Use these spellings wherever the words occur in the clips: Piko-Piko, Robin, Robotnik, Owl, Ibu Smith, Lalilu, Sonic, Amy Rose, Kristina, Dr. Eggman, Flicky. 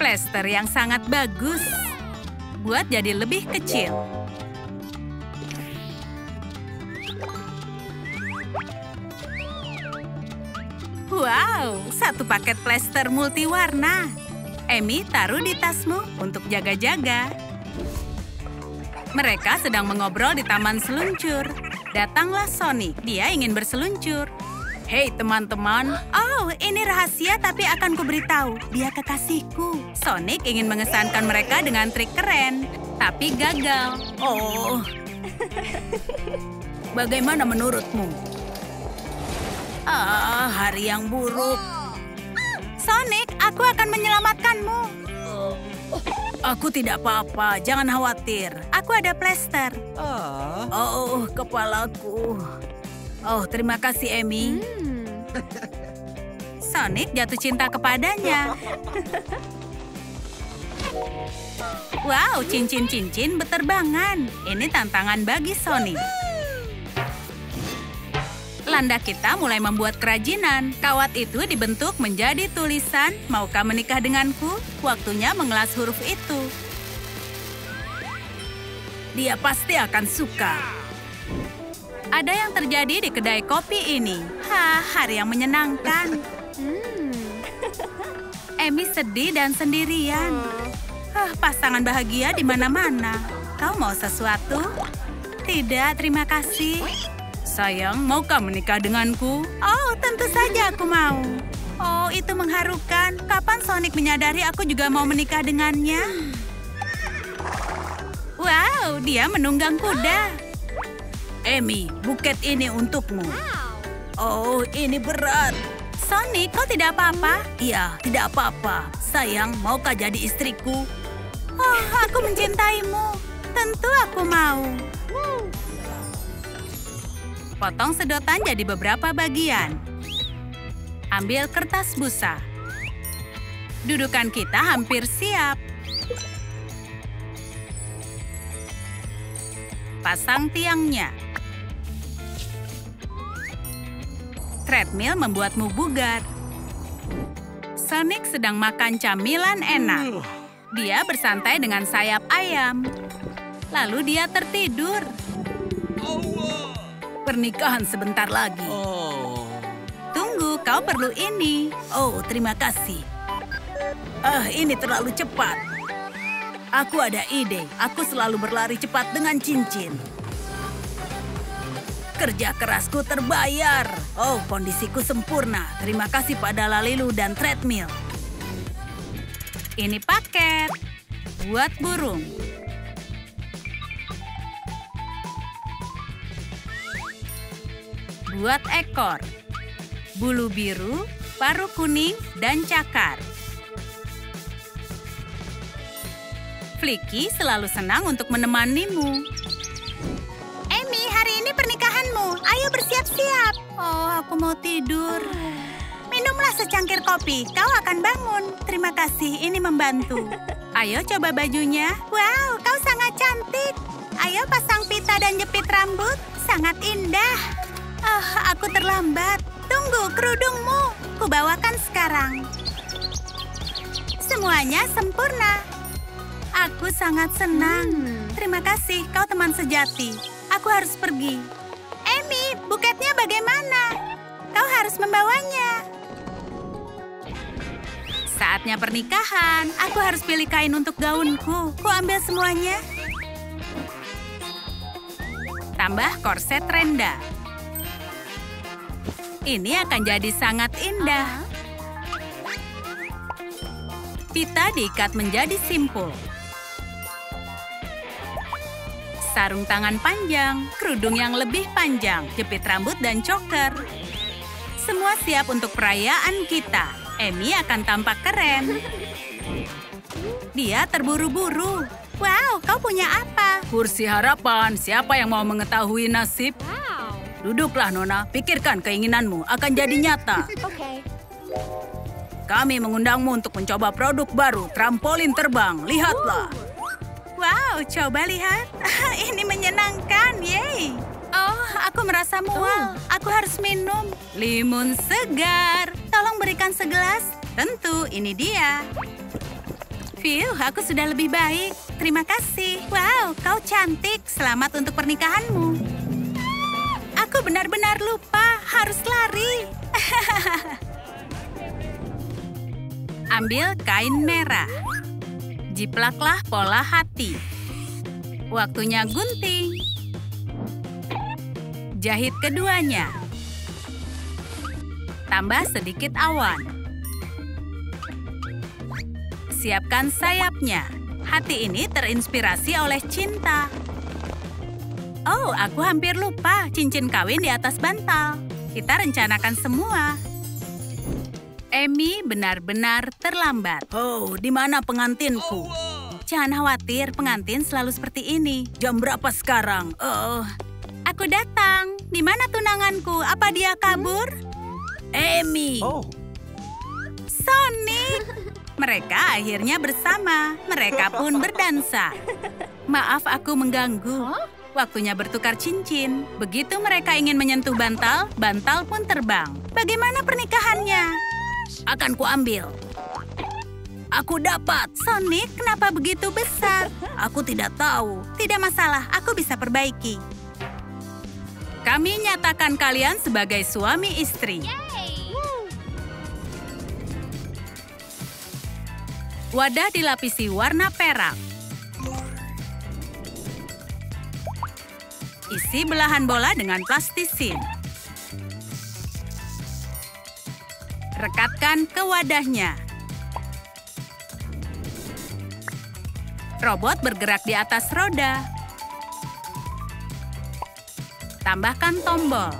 plester yang sangat bagus. Buat jadi lebih kecil. Wow, satu paket plester multiwarna. Amy, taruh di tasmu untuk jaga-jaga. Mereka sedang mengobrol di taman seluncur. Datanglah Sonic, dia ingin berseluncur. Hei teman-teman. Oh, ini rahasia tapi akan kuberitahu. Dia kekasihku. Sonic ingin mengesankan mereka dengan trik keren, tapi gagal. Oh, bagaimana menurutmu? Ah, hari yang buruk. Sonic, aku akan menyelamatkanmu. Aku tidak apa-apa, jangan khawatir. Aku ada plester. Oh, kepalaku. Oh, terima kasih, Amy. Sonic jatuh cinta kepadanya. Wow, cincin-cincin berterbangan. Ini tantangan bagi Sonic. Landa kita mulai membuat kerajinan. Kawat itu dibentuk menjadi tulisan, "Maukah menikah denganku?" Waktunya mengelas huruf itu. Dia pasti akan suka. Ada yang terjadi di kedai kopi ini. Hah, hari yang menyenangkan. Amy sedih dan sendirian. Hah, pasangan bahagia di mana-mana. Kau mau sesuatu? Tidak, terima kasih. Sayang, maukah menikah denganku? Oh, tentu saja aku mau. Oh, itu mengharukan. Kapan Sonic menyadari aku juga mau menikah dengannya? Wow, dia menunggang kuda. Amy, buket ini untukmu. Oh, ini berat. Sonic, kau tidak apa-apa? Iya, tidak apa-apa. Sayang, maukah jadi istriku? Oh, aku mencintaimu. Tentu aku mau. Potong sedotan jadi beberapa bagian. Ambil kertas busa. Dudukan kita hampir siap. Pasang tiangnya. Treadmill membuatmu bugar. Sonic sedang makan camilan enak. Dia bersantai dengan sayap ayam. Lalu dia tertidur. Pernikahan sebentar lagi. Tunggu, kau perlu ini. Oh, terima kasih. Ah, ini terlalu cepat. Aku ada ide. Aku selalu berlari cepat dengan cincin. Kerja kerasku terbayar. Oh, kondisiku sempurna. Terima kasih pada Lalilu dan treadmill. Ini paket buat burung. Buat ekor. Bulu biru, paruh kuning, dan cakar. Flicky selalu senang untuk menemanimu. Amy, hari ini pernikahanmu. Ayo bersiap-siap. Oh, aku mau tidur. Minumlah secangkir kopi. Kau akan bangun. Terima kasih, ini membantu. Ayo coba bajunya. Wow, kau sangat cantik. Ayo pasang pita dan jepit rambut. Sangat indah. Oh, aku terlambat. Tunggu, kerudungmu. Kubawakan sekarang. Semuanya sempurna. Aku sangat senang. Terima kasih, kau teman sejati. Aku harus pergi. Amy, buketnya bagaimana? Kau harus membawanya. Saatnya pernikahan. Aku harus pilih kain untuk gaunku. Ku ambil semuanya. Tambah korset renda. Ini akan jadi sangat indah. Pita diikat menjadi simpul. Sarung tangan panjang, kerudung yang lebih panjang, jepit rambut dan choker. Semua siap untuk perayaan kita. Amy akan tampak keren. Dia terburu-buru. Wow, kau punya apa? Kursi harapan, siapa yang mau mengetahui nasib? Duduklah, Nona. Pikirkan keinginanmu akan jadi nyata. Kami mengundangmu untuk mencoba produk baru, trampolin terbang. Lihatlah. Wow, coba lihat. Ini menyenangkan, yeay. Oh, aku merasa mual. Aku harus minum. Limun segar. Tolong berikan segelas. Tentu, ini dia. Phil, aku sudah lebih baik. Terima kasih. Wow, kau cantik. Selamat untuk pernikahanmu. Aku benar-benar lupa. Harus lari. Ambil kain merah. Jiplaklah pola hati. Waktunya gunting. Jahit keduanya. Tambah sedikit awan. Siapkan sayapnya. Hati ini terinspirasi oleh cinta. Oh, aku hampir lupa cincin kawin di atas bantal. Kita rencanakan semua. Amy benar-benar terlambat. Oh, di mana pengantinku? Jangan khawatir, pengantin selalu seperti ini. Jam berapa sekarang? Aku datang. Di mana tunanganku? Apa dia kabur? Amy. Sonic. Mereka akhirnya bersama. Mereka pun berdansa. Maaf aku mengganggu. Waktunya bertukar cincin. Begitu mereka ingin menyentuh bantal, bantal pun terbang. Bagaimana pernikahannya? Akan kuambil. Aku dapat. Sonic, kenapa begitu besar? Aku tidak tahu. Tidak masalah, aku bisa perbaiki. Kami nyatakan kalian sebagai suami istri. Wadah dilapisi warna perak. Isi belahan bola dengan plastisin. Rekatkan ke wadahnya. Robot bergerak di atas roda. Tambahkan tombol.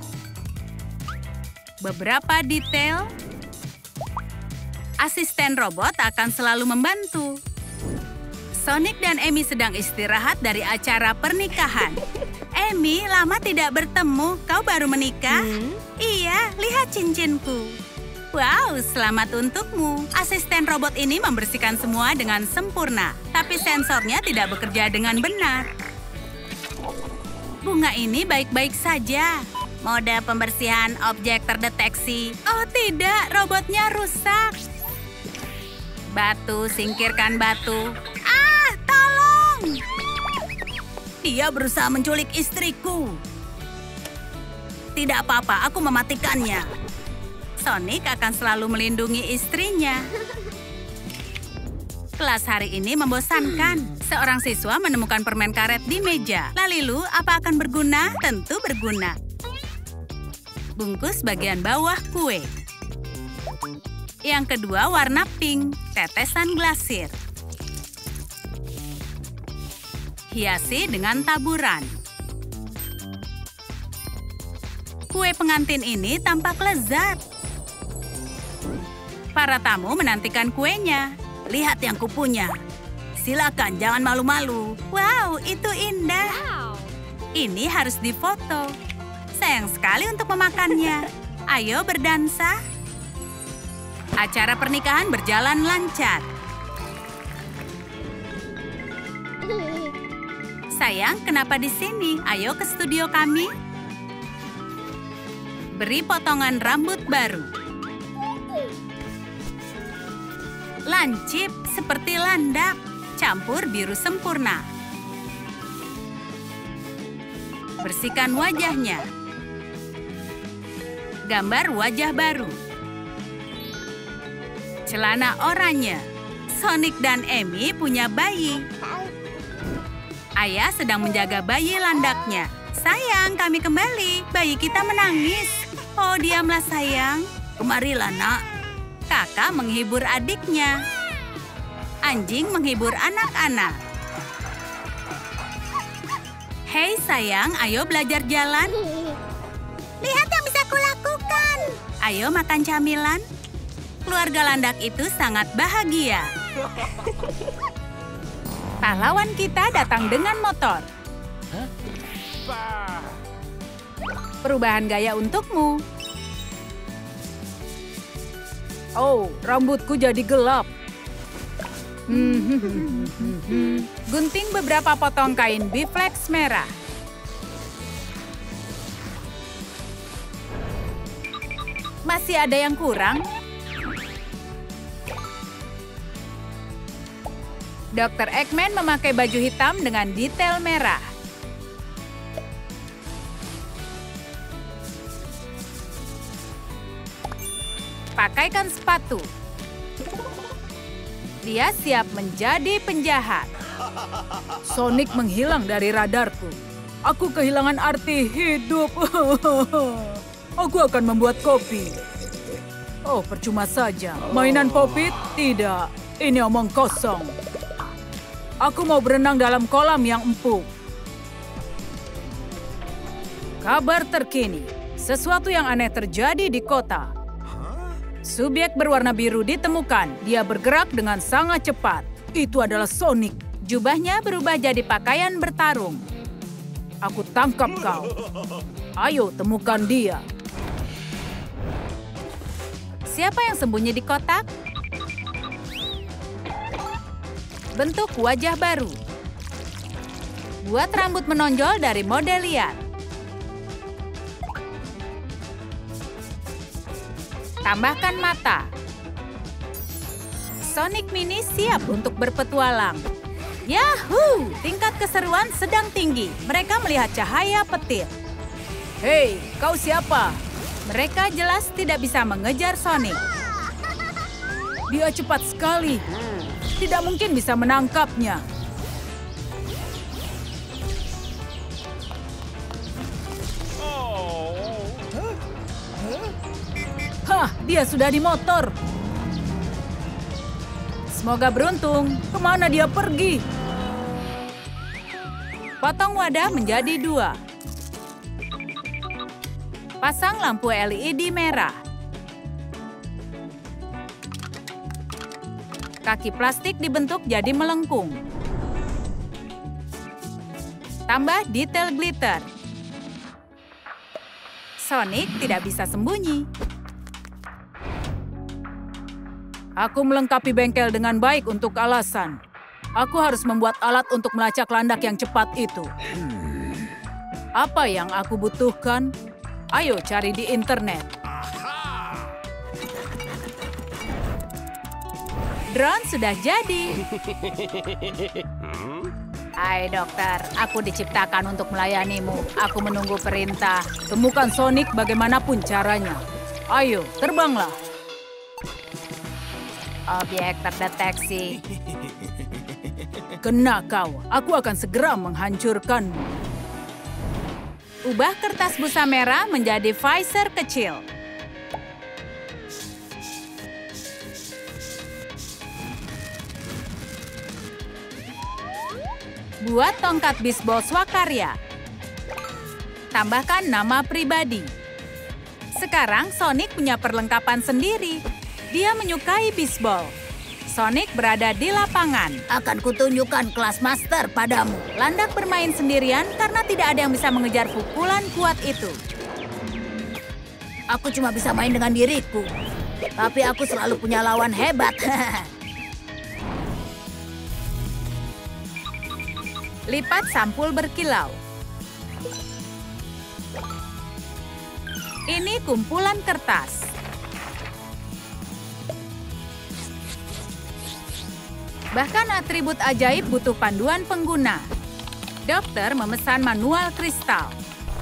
Beberapa detail. Asisten robot akan selalu membantu. Sonic dan Amy sedang istirahat dari acara pernikahan. Amy, lama tidak bertemu. Kau baru menikah? Iya, lihat cincinku. Wow, selamat untukmu. Asisten robot ini membersihkan semua dengan sempurna. Tapi sensornya tidak bekerja dengan benar. Bunga ini baik-baik saja. Mode pembersihan objek terdeteksi. Oh tidak, robotnya rusak. Batu, singkirkan batu. Ah, tolong! Dia berusaha menculik istriku. Tidak apa-apa, aku mematikannya. Sonic akan selalu melindungi istrinya. Kelas hari ini membosankan. Seorang siswa menemukan permen karet di meja. Lalilu, apa akan berguna? Tentu berguna. Bungkus bagian bawah kue. Yang kedua warna pink, tetesan glasir. Hiasi dengan taburan. Kue pengantin ini tampak lezat. Para tamu menantikan kuenya. Lihat yang kupunya. Silakan, jangan malu-malu. Wow, itu indah. Wow. Ini harus difoto. Sayang sekali untuk memakannya. Ayo berdansa. Acara pernikahan berjalan lancar. Sayang, kenapa di sini? Ayo ke studio kami. Beri potongan rambut baru. Lancip seperti landak. Campur biru sempurna. Bersihkan wajahnya. Gambar wajah baru. Celana oranye. Sonic dan Amy punya bayi. Ayah sedang menjaga bayi landaknya. Sayang, kami kembali. Bayi kita menangis. Oh, diamlah sayang. Kemarilah, nak. Kakak menghibur adiknya. Anjing menghibur anak-anak. Hei sayang, ayo belajar jalan. Lihat yang bisa kulakukan. Ayo makan camilan. Keluarga landak itu sangat bahagia. Pahlawan kita datang dengan motor. Perubahan gaya untukmu. Oh, rambutku jadi gelap. Gunting beberapa potong kain biflex merah. Masih ada yang kurang? Dr. Eggman memakai baju hitam dengan detail merah. Pakaikan sepatu. Dia siap menjadi penjahat. Sonic menghilang dari radarku. Aku kehilangan arti hidup. Aku akan membuat kopi. Oh, percuma saja. Mainan popit? Tidak. Ini omong kosong. Aku mau berenang dalam kolam yang empuk. Kabar terkini. Sesuatu yang aneh terjadi di kota. Subyek berwarna biru ditemukan. Dia bergerak dengan sangat cepat. Itu adalah Sonic. Jubahnya berubah jadi pakaian bertarung. Aku tangkap kau. Ayo, temukan dia. Siapa yang sembunyi di kotak? Bentuk wajah baru. Buat rambut menonjol dari model liar. Tambahkan mata. Sonic Mini siap untuk berpetualang. Yahoo! Tingkat keseruan sedang tinggi. Mereka melihat cahaya petir. Hei, kau siapa? Mereka jelas tidak bisa mengejar Sonic. Dia cepat sekali. Tidak mungkin bisa menangkapnya. Dia sudah di motor. Semoga beruntung. Kemana dia pergi? Potong wadah menjadi dua. Pasang lampu LED merah. Kaki plastik dibentuk jadi melengkung. Tambah detail glitter. Sonic tidak bisa sembunyi. Aku melengkapi bengkel dengan baik untuk alasan. Aku harus membuat alat untuk melacak landak yang cepat itu. Apa yang aku butuhkan? Ayo cari di internet. Drone sudah jadi. Hai dokter, aku diciptakan untuk melayanimu. Aku menunggu perintah. Temukan Sonic bagaimanapun caranya. Ayo, terbanglah. Objek terdeteksi. Kena kau, aku akan segera menghancurkanmu. Ubah kertas busa merah menjadi visor kecil. Buat tongkat bisbol swakarya. Tambahkan nama pribadi. Sekarang Sonic punya perlengkapan sendiri. Dia menyukai bisbol. Sonic berada di lapangan. Akan kutunjukkan kelas master padamu. Landak bermain sendirian karena tidak ada yang bisa mengejar pukulan kuat itu. Aku cuma bisa main dengan diriku. Tapi aku selalu punya lawan hebat. Lipat sampul berkilau. Ini kumpulan kertas. Bahkan atribut ajaib butuh panduan pengguna. Dokter memesan manual kristal.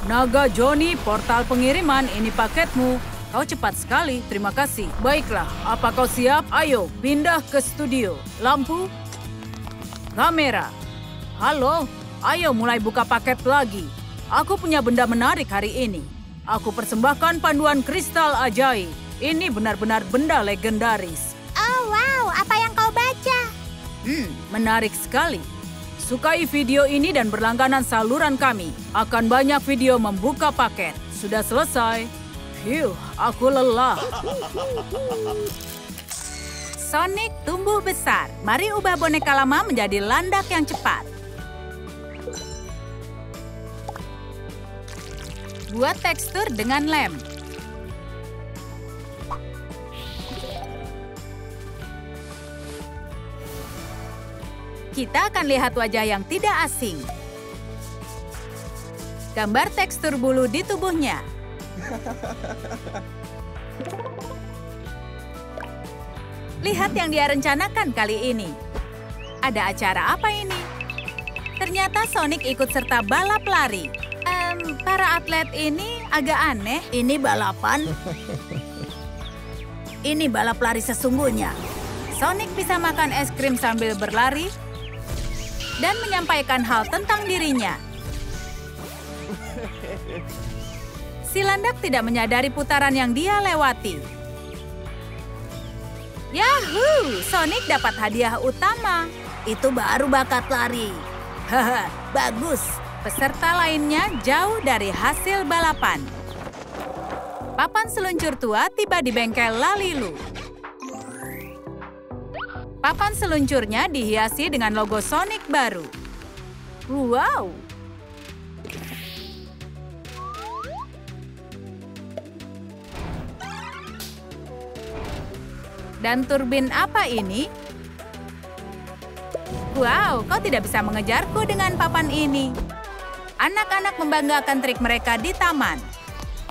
Naga Johnny, portal pengiriman, ini paketmu. Kau cepat sekali, terima kasih. Baiklah, apa kau siap? Ayo, pindah ke studio. Lampu, kamera. Halo, ayo mulai buka paket lagi. Aku punya benda menarik hari ini. Aku persembahkan panduan kristal ajaib. Ini benar-benar benda legendaris. Oh, wow, apa yang kau baca? Menarik sekali. Sukai video ini dan berlangganan saluran kami. Akan banyak video membuka paket. Sudah selesai. Hiu, aku lelah. Sonic tumbuh besar. Mari ubah boneka lama menjadi landak yang cepat. Buat tekstur dengan lem. Kita akan lihat wajah yang tidak asing. Gambar tekstur bulu di tubuhnya. Lihat yang dia rencanakan kali ini. ada acara apa ini? Ternyata Sonic ikut serta balap lari. Para atlet ini agak aneh. Ini balapan. Ini balap lari sesungguhnya. Sonic bisa makan es krim sambil berlari dan menyampaikan hal tentang dirinya. Si landak tidak menyadari putaran yang dia lewati. Yahoo! Sonic dapat hadiah utama. Itu baru bakat lari. Haha, bagus. Peserta lainnya jauh dari hasil balapan. Papan seluncur tua tiba di bengkel Lalilu. Papan seluncurnya dihiasi dengan logo Sonic baru. Wow! Dan turbin apa ini? Wow, kau tidak bisa mengejarku dengan papan ini. Anak-anak membanggakan trik mereka di taman.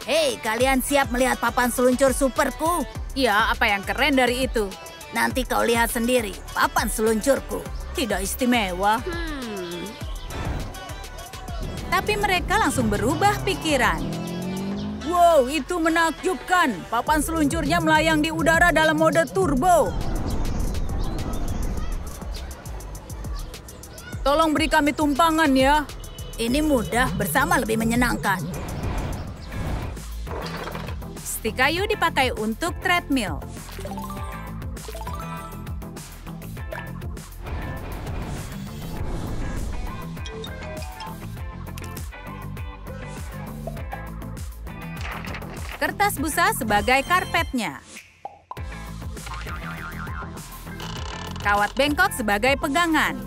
Hei, kalian siap melihat papan seluncur superku? Ya, apa yang keren dari itu? Nanti kau lihat sendiri, papan seluncurku tidak istimewa. Tapi mereka langsung berubah pikiran. Wow, itu menakjubkan. Papan seluncurnya melayang di udara dalam mode turbo. Tolong beri kami tumpangan ya. Ini mudah, bersama lebih menyenangkan. Stik kayu dipakai untuk treadmill. Kertas busa sebagai karpetnya. Kawat bengkok sebagai pegangan.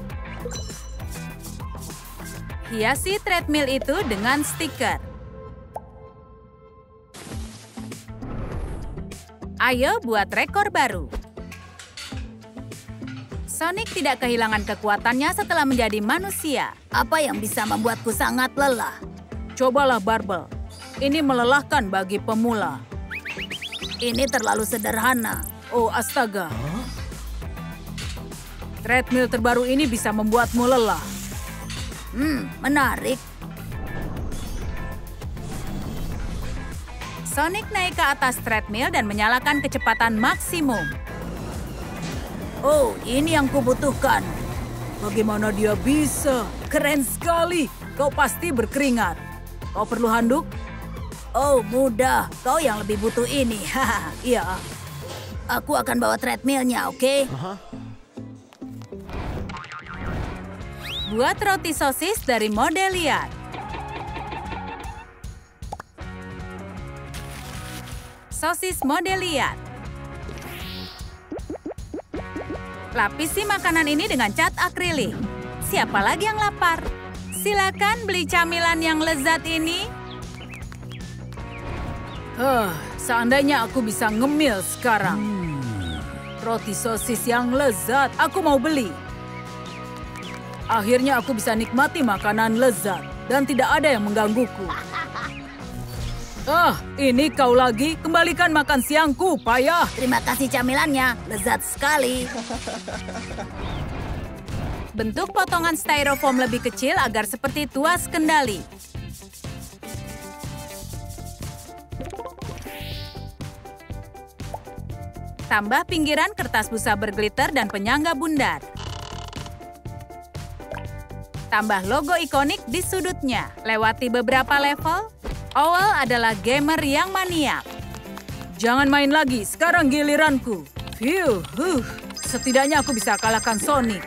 Hiasi treadmill itu dengan stiker. Ayo buat rekor baru. Sonic tidak kehilangan kekuatannya setelah menjadi manusia. Apa yang bisa membuatku sangat lelah? Cobalah barbel. Ini melelahkan bagi pemula. Ini terlalu sederhana. Oh, astaga. Treadmill terbaru ini bisa membuatmu lelah. Menarik. Sonic naik ke atas treadmill dan menyalakan kecepatan maksimum. Oh, ini yang kubutuhkan. Bagaimana dia bisa? Keren sekali. Kau pasti berkeringat. Kau perlu handuk? Oh, mudah. Kau yang lebih butuh ini. Haha, iya. Aku akan bawa treadmill-nya, oke? Buat roti sosis dari model liar. Sosis model liar. Lapisi makanan ini dengan cat akrilik. Siapa lagi yang lapar? Silakan beli camilan yang lezat ini. Seandainya aku bisa ngemil sekarang. Roti sosis yang lezat, aku mau beli. Akhirnya aku bisa nikmati makanan lezat dan tidak ada yang menggangguku. Ini kau lagi. Kembalikan makan siangku, payah. Terima kasih camilannya, lezat sekali. Bentuk potongan styrofoam lebih kecil agar seperti tuas kendali. Tambah pinggiran kertas busa berglitter dan penyangga bundar. Tambah logo ikonik di sudutnya. Lewati beberapa level, Owl adalah gamer yang maniak. Jangan main lagi, sekarang giliranku. Setidaknya aku bisa kalahkan Sonic.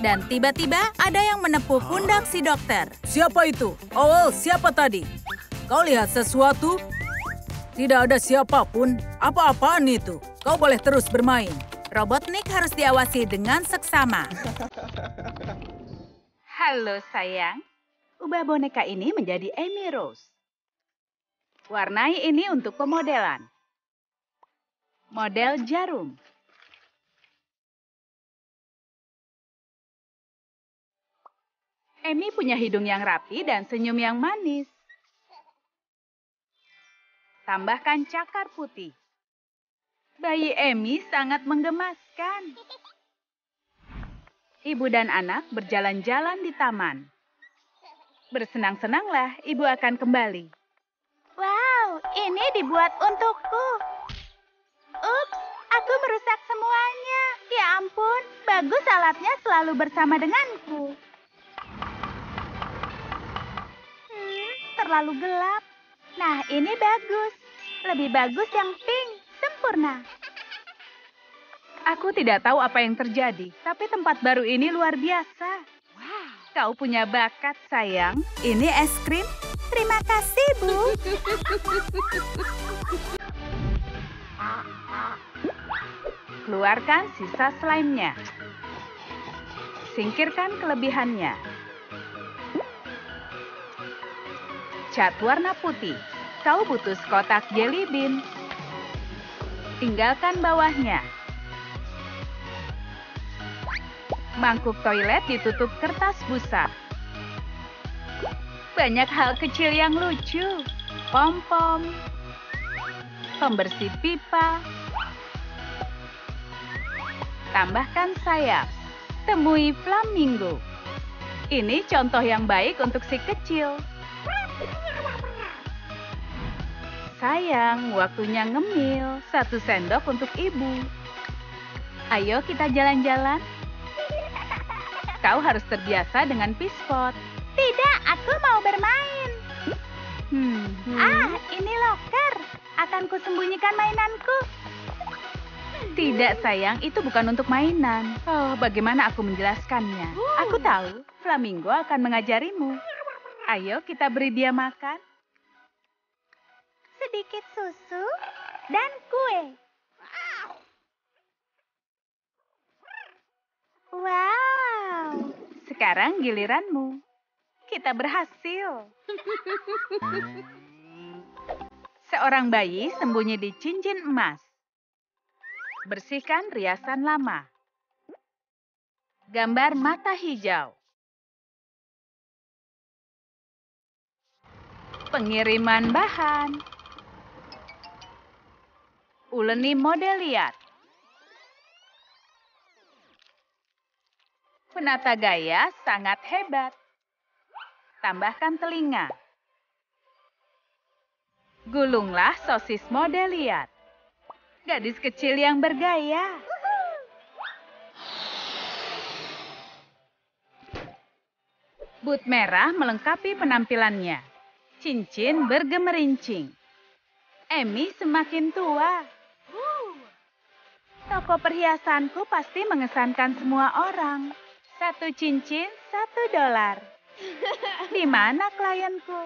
Dan tiba-tiba ada yang menepuk pundak si dokter. Siapa itu? Owl, siapa tadi? Kau lihat sesuatu? Tidak ada siapapun. Apa-apaan itu? Kau boleh terus bermain. Robotnik harus diawasi dengan seksama. Halo sayang. Ubah boneka ini menjadi Amy Rose. Warnai ini untuk pemodelan. Model jarum. Amy punya hidung yang rapi dan senyum yang manis. Tambahkan cakar putih. Bayi Amy sangat menggemaskan. Ibu dan anak berjalan-jalan di taman. Bersenang-senanglah, ibu akan kembali. Wow, ini dibuat untukku. Ups, aku merusak semuanya. Ya ampun, bagus alatnya selalu bersama denganku. Terlalu gelap. Nah, ini bagus. Lebih bagus yang pink. Sempurna. Aku tidak tahu apa yang terjadi, tapi tempat baru ini luar biasa. Wow. Kau punya bakat, sayang. Ini es krim. Terima kasih, Bu. Keluarkan sisa slime-nya. Singkirkan kelebihannya. Cat warna putih. Kau butuh kotak jelly bean. Tinggalkan bawahnya. Mangkuk toilet ditutup kertas busa. Banyak hal kecil yang lucu. Pom-pom. Pembersih pipa. Tambahkan sayap. Temui flamingo. Ini contoh yang baik untuk si kecil. Sayang, waktunya ngemil. 1 sendok untuk ibu. Ayo kita jalan-jalan. Kau harus terbiasa dengan pispot. Tidak, aku mau bermain. Ah, ini loker. Akan kusembunyikan mainanku. Tidak, sayang. Itu bukan untuk mainan. Oh, bagaimana aku menjelaskannya? Aku tahu. Flamingo akan mengajarimu. Ayo kita beri dia makan. Sedikit susu dan kue. Wow. Sekarang giliranmu. Kita berhasil. Seorang bayi sembunyi di cincin emas. Bersihkan riasan lama. Gambar mata hijau. Pengiriman bahan. Uleni model liat. Penata gaya sangat hebat. Tambahkan telinga. Gulunglah sosis model liat. Gadis kecil yang bergaya. But merah melengkapi penampilannya. Cincin bergemerincing. Amy semakin tua. Toko perhiasanku pasti mengesankan semua orang. 1 cincin, $1. Di mana klienku?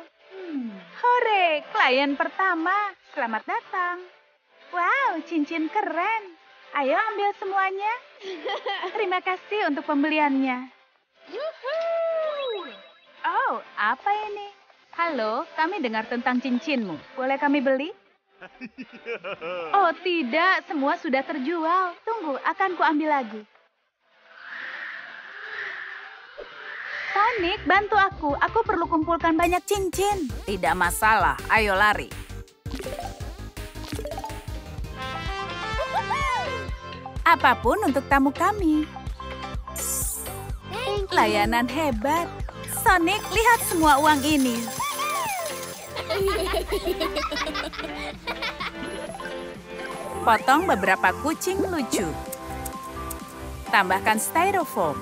Hore, klien pertama. Selamat datang. Wow, cincin keren. Ayo ambil semuanya. Terima kasih untuk pembeliannya. Oh, apa ini? Halo, kami dengar tentang cincinmu. Boleh kami beli? Oh, tidak. Semua sudah terjual. Tunggu, akan kuambil lagi. Sonic, bantu aku perlu kumpulkan banyak cincin. Tidak masalah, ayo lari. Apapun untuk tamu kami. Layanan hebat. Sonic, lihat semua uang ini. Potong beberapa kucing lucu. Tambahkan styrofoam.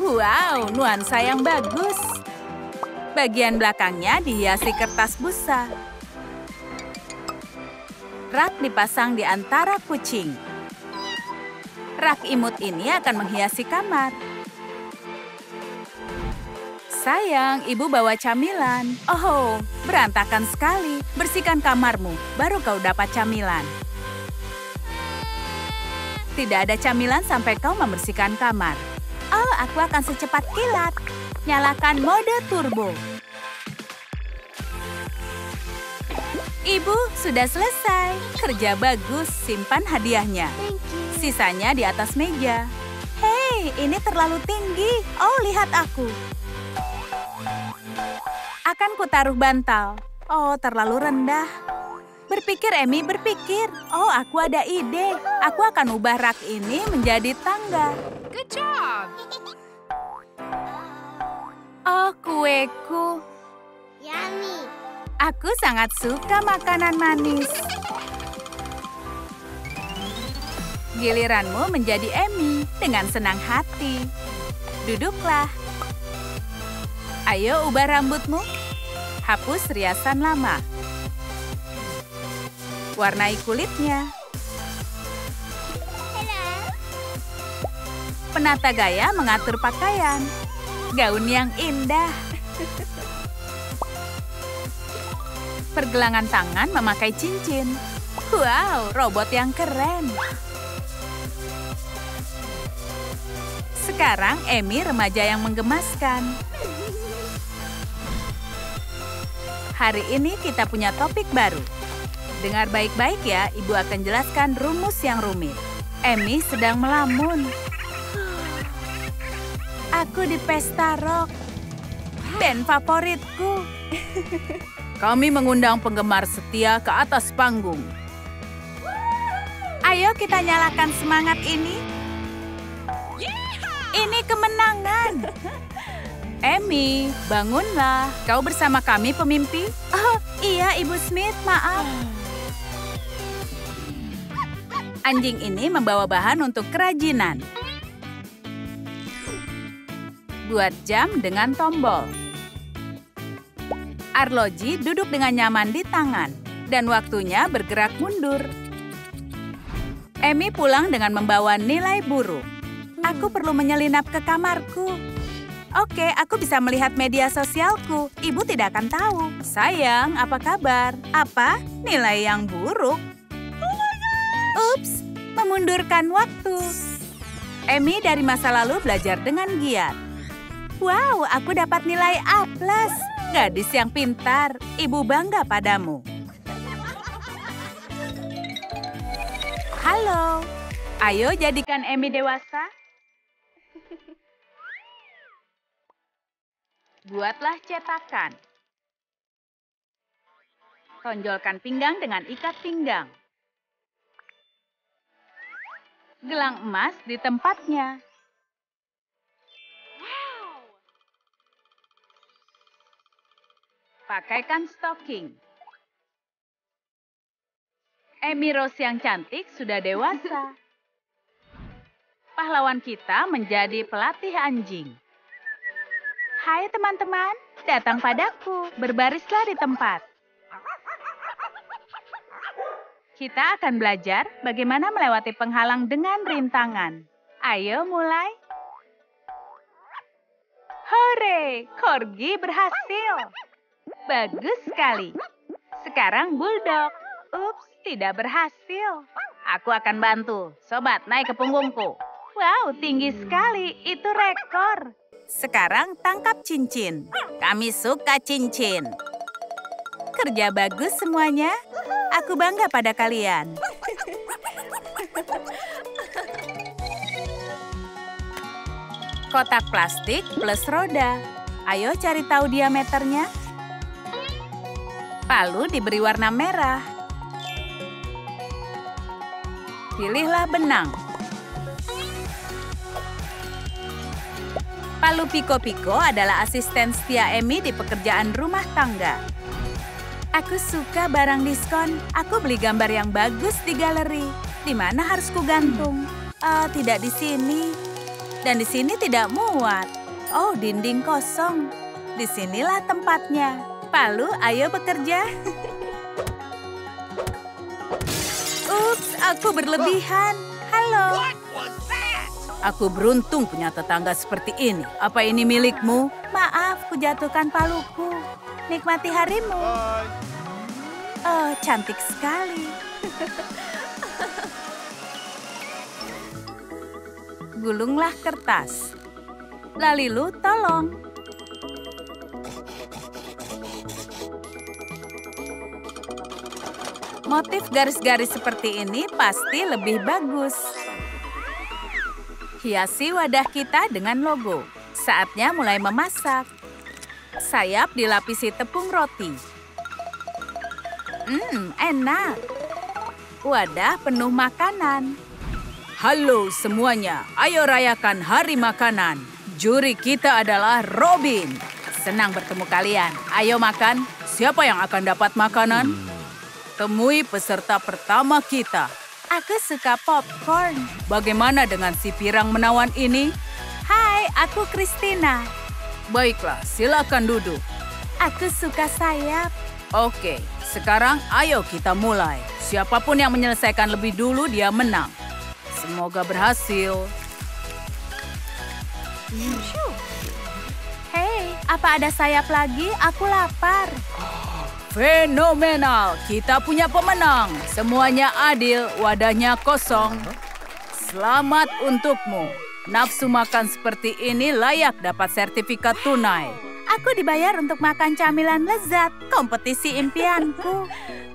Wow, nuansa yang bagus. Bagian belakangnya dihiasi kertas busa. Rak dipasang di antara kucing. Rak imut ini akan menghiasi kamar. Sayang, ibu bawa camilan. Oh, berantakan sekali. Bersihkan kamarmu, baru kau dapat camilan. Tidak ada camilan sampai kau membersihkan kamar. Oh, aku akan secepat kilat. Nyalakan mode turbo. Ibu, sudah selesai. Kerja bagus, simpan hadiahnya. Sisanya di atas meja. Hei, ini terlalu tinggi. Oh, lihat aku. Akan kutaruh bantal. Oh, terlalu rendah. Berpikir, Amy, berpikir. Oh, aku ada ide. Aku akan ubah rak ini menjadi tangga. Good job. Oh, kueku. Yummy. Aku sangat suka makanan manis. Giliranmu menjadi Amy dengan senang hati. Duduklah. Ayo ubah rambutmu. Hapus riasan lama. Warnai kulitnya. Penata gaya mengatur pakaian. Gaun yang indah. Pergelangan tangan memakai cincin. Wow, robot yang keren. Sekarang Amy remaja yang menggemaskan. Hari ini kita punya topik baru. Dengar baik-baik ya, Ibu akan jelaskan rumus yang rumit. Amy sedang melamun. Aku di pesta rock. Band favoritku. Kami mengundang penggemar setia ke atas panggung. Ayo kita nyalakan semangat ini. Ini kemenangan. Amy, bangunlah. Kau bersama kami, pemimpi? Oh, iya, Ibu Smith, maaf. Anjing ini membawa bahan untuk kerajinan. Buat jam dengan tombol. Arloji duduk dengan nyaman di tangan. Dan waktunya bergerak mundur. Amy pulang dengan membawa nilai buruk. Aku perlu menyelinap ke kamarku. Oke, aku bisa melihat media sosialku. Ibu tidak akan tahu. Sayang, apa kabar? Apa? Nilai yang buruk. Oh my gosh! Ups, memundurkan waktu. Amy dari masa lalu belajar dengan giat. Wow, aku dapat nilai A+. Gadis yang pintar, Ibu bangga padamu. Halo, ayo jadikan Amy dewasa. Buatlah cetakan. Tonjolkan pinggang dengan ikat pinggang. Gelang emas di tempatnya. Wow. Pakaikan stocking. Amy Rose yang cantik sudah dewasa. Pahlawan kita menjadi pelatih anjing. Hai teman-teman, datang padaku, berbarislah di tempat. Kita akan belajar bagaimana melewati penghalang dengan rintangan. Ayo mulai. Hore, Corgi berhasil. Bagus sekali. Sekarang Bulldog. Ups, tidak berhasil. Aku akan bantu. Sobat, naik ke punggungku. Wow, tinggi sekali. Itu rekor. Sekarang tangkap cincin. Kami suka cincin. Kerja bagus semuanya. Aku bangga pada kalian. Kotak plastik plus roda. Ayo cari tahu diameternya. Palu diberi warna merah. Pilihlah benang. Palu Piko-Piko adalah asisten setia Amy di pekerjaan rumah tangga. Aku suka barang diskon. Aku beli gambar yang bagus di galeri. Di mana harus kugantung? Tidak di sini. Dan di sini tidak muat. Oh, dinding kosong. Disinilah tempatnya. Palu, ayo bekerja. Ups, aku berlebihan. Halo. Aku beruntung punya tetangga seperti ini. Apa ini milikmu? Maaf, kujatuhkan paluku. Nikmati harimu. Oh, cantik sekali. Gulunglah kertas. Lalilu, tolong. Motif garis-garis seperti ini pasti lebih bagus. Hiasi wadah kita dengan logo. Saatnya mulai memasak. Sayap dilapisi tepung roti. Enak. Wadah penuh makanan. Halo semuanya, ayo rayakan hari makanan. Juri kita adalah Robin. Senang bertemu kalian. Ayo makan. Siapa yang akan dapat makanan? Temui peserta pertama kita. Aku suka popcorn. Bagaimana dengan si pirang menawan ini? Hai, aku Kristina. Baiklah, silakan duduk. Aku suka sayap. Oke, sekarang ayo kita mulai. Siapapun yang menyelesaikan lebih dulu, dia menang. Semoga berhasil. Hei, apa ada sayap lagi? Aku lapar. Fenomenal, kita punya pemenang. Semuanya adil, wadahnya kosong. Selamat untukmu. Nafsu makan seperti ini layak dapat sertifikat tunai. Aku dibayar untuk makan camilan lezat, kompetisi impianku.